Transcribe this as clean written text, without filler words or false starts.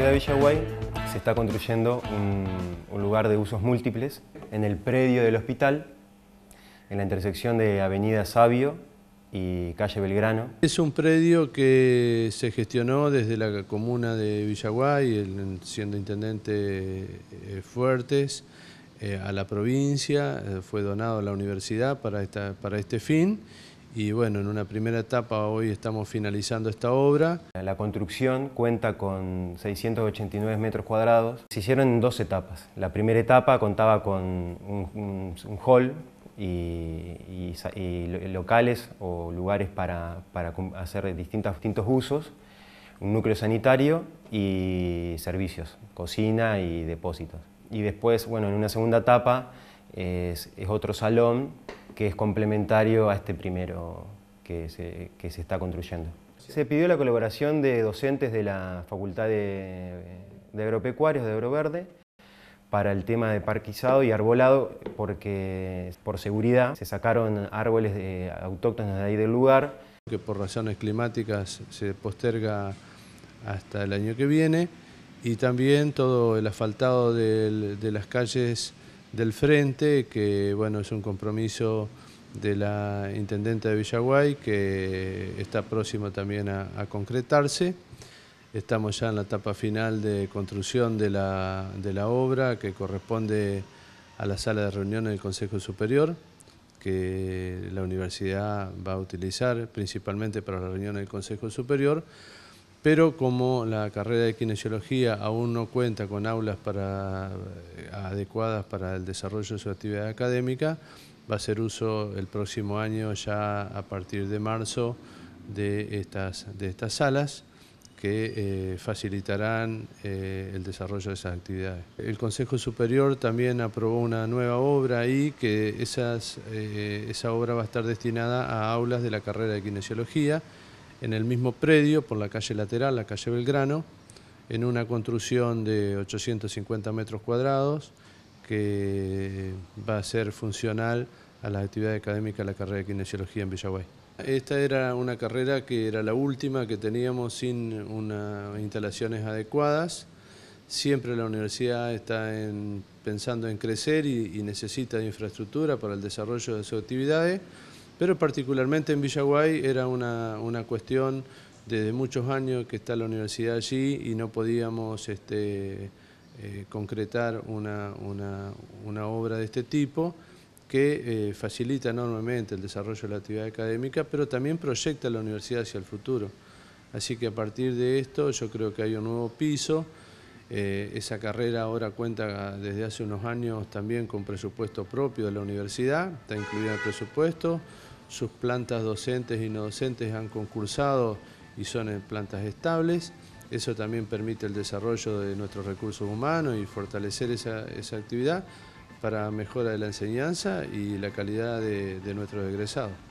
ciudad de Villaguay se está construyendo un lugar de usos múltiples en el predio del hospital, en la intersección de Avenida Sabio y Calle Belgrano. Es un predio que se gestionó desde la comuna de Villaguay, siendo intendente Fuertes, a la provincia, fue donado a la universidad para este fin. Y bueno, en una primera etapa hoy estamos finalizando esta obra. La construcción cuenta con 689 metros cuadrados. Se hicieron en dos etapas. La primera etapa contaba con un hall y locales o lugares para hacer distintos usos, un núcleo sanitario y servicios, cocina y depósitos. Y después, bueno, en una segunda etapa es otro salón que es complementario a este primero que se está construyendo. Se pidió la colaboración de docentes de la Facultad de Agropecuarios de Agroverde para el tema de parquizado y arbolado, porque por seguridad se sacaron árboles autóctonos de ahí del lugar. Que por razones climáticas se posterga hasta el año que viene, y también todo el asfaltado de las calles del frente, que bueno, es un compromiso de la intendente de Villaguay que está próximo también a concretarse. Estamos ya en la etapa final de construcción de la obra, que corresponde a la sala de reuniones del Consejo Superior, que la universidad va a utilizar principalmente para las reuniones del Consejo Superior, pero como la carrera de Kinesiología aún no cuenta con aulas adecuadas para el desarrollo de su actividad académica, va a ser uso el próximo año, ya a partir de marzo, de estas salas que facilitarán el desarrollo de esas actividades. El Consejo Superior también aprobó una nueva obra y que esa obra va a estar destinada a aulas de la carrera de Kinesiología, en el mismo predio, por la calle lateral, la calle Belgrano, en una construcción de 850 metros cuadrados que va a ser funcional a las actividades académicas de la carrera de Kinesiología en Villaguay. Esta era una carrera que era la última que teníamos sin unas instalaciones adecuadas. Siempre la universidad está pensando en crecer y necesita de infraestructura para el desarrollo de sus actividades, pero particularmente en Villaguay era una cuestión desde muchos años que está la universidad allí y no podíamos concretar una obra de este tipo que facilita enormemente el desarrollo de la actividad académica, pero también proyecta a la universidad hacia el futuro. Así que a partir de esto yo creo que hay un nuevo piso. Esa carrera ahora cuenta desde hace unos años también con presupuesto propio de la universidad, está incluida en el presupuesto. Sus plantas docentes y no docentes han concursado y son en plantas estables. Eso también permite el desarrollo de nuestros recursos humanos y fortalecer esa actividad para mejora de la enseñanza y la calidad de nuestros egresados.